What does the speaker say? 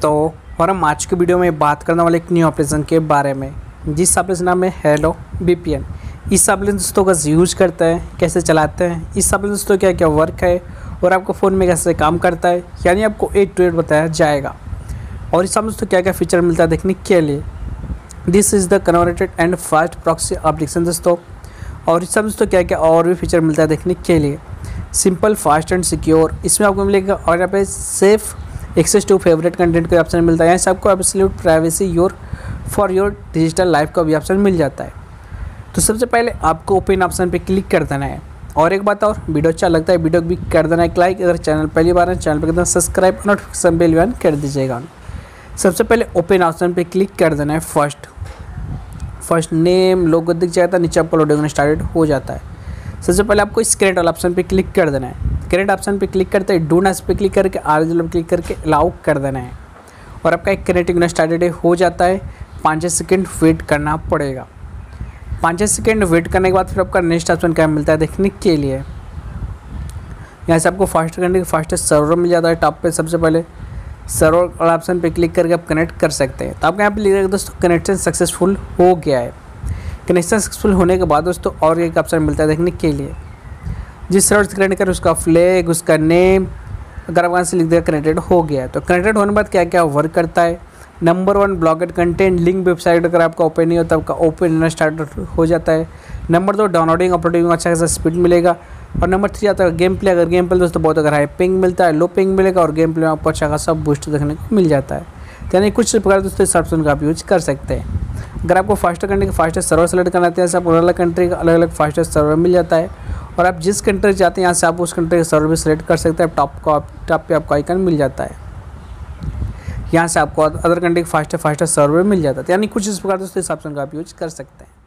दोस्तों, और हम आज के वीडियो में बात करने वाले एक न्यू ऑपरेशन के बारे में जिस ऑपरेशन नाम है हेलो VPN। इस ऑपरेशन दोस्तों का यूज़ करता है, कैसे चलाते हैं, इस ऑपरेशन दोस्तों क्या क्या वर्क है और आपको फ़ोन में कैसे काम करता है, यानी आपको ए टू ए बताया जाएगा। और इस ऑपरेशन दोस्तों क्या क्या फ़ीचर मिलता है देखने के लिए। This is the converted and fast proxy application दोस्तों। और इस ऑपरेशन दोस्तों क्या क्या और भी फीचर मिलता है देखने के लिए। सिंपल, फास्ट एंड सिक्योर इसमें आपको मिलेगा। और यहाँ पे safe access to favourite content का ऑप्शन मिलता है। यहाँ से आपको absolute privacy your for your digital life का भी ऑप्शन मिल जाता है। तो सबसे पहले आपको ओपन ऑप्शन पे क्लिक कर देना है। और एक बात और, वीडियो अच्छा लगता है वीडियो भी कर देना है लाइक। अगर चैनल पहली बार है चैनल पर करना सब्सक्राइब और नोटिफिकेशन बेल ऑन कर दीजिएगा। सबसे पहले ओपन ऑप्शन पर क्लिक कर देना है। फर्स्ट नेम लोगो दिख जाता है, नीचे आपको लोडिंग स्टार्टेड हो जाता है। सबसे पहले आपको इस क्रिएट वाला ऑप्शन पे क्लिक कर देना है। क्रिएट ऑप्शन पे क्लिक करते हैं, डू नॉट पे क्लिक करके आरजल पे क्लिक करके अलाउ कर देना है। और आपका एक क्रिएटिंग स्टार्टेड हो जाता है। 5 सेकेंड वेट करना पड़ेगा। 5 सेकेंड वेट करने के बाद फिर आपका नेक्स्ट ऑप्शन क्या मिलता है देखने के लिए। यहाँ से आपको फास्ट करने के फास्टेस्ट सर्वर मिल जाता है। टॉप पर सबसे पहले सर्वर वाला ऑप्शन पर क्लिक करके आप कनेक्ट कर सकते हैं। तो आपको यहाँ पर लिख रहा दोस्तों कनेक्शन सक्सेसफुल हो गया है। कनेक्शन सक्सेसफुल होने के बाद दोस्तों और एक ऑप्शन मिलता है देखने के लिए। जिस सर्वर से कनेक्ट कर उसका फ्लैग, उसका नेम, अगर आप वहाँ से लिख दिया कनेक्टेड हो गया है। तो कनेक्टेड होने के बाद क्या क्या वर्क करता है। Number 1, blocked content link website अगर आपका ओपन नहीं होता आपका ओपन होना स्टार्ट हो जाता है। नंबर 2, डाउनलोडिंग अपलोडिंग में अच्छा खासा स्पीड मिलेगा। और नंबर 3 आता है गेम प्ले। अगर गेम प्ले दोस्तों बहुत अगर हाई पिंग मिलता है लो पिंग मिलेगा। और गेम प्ले में आपको अच्छा खासा बूस्ट देखने को मिल जाता है। यानी कुछ प्रकार दोस्तों इस ऑप्शन का आप यूज कर सकते हैं। अगर आपको फास्टर कंट्री के फास्टेस्ट सर्वर सेलेक्ट करना है तो आपको अलग अलग कंट्री का अलग अलग फास्टेस्ट सर्वर मिल जाता है। और आप जिस कंट्री जाते हैं यहाँ से आप उस कंट्री का सर्वर भी सेलेक्ट कर सकते हैं। टॉप पे आपको आइकन मिल जाता है। यहाँ से आपको अदर कंट्री के फास्टेस्ट सर्वर मिल जाता है। यानी कुछ इस प्रकार दोस्तों इस ऑप्शन का आप यूज कर सकते हैं।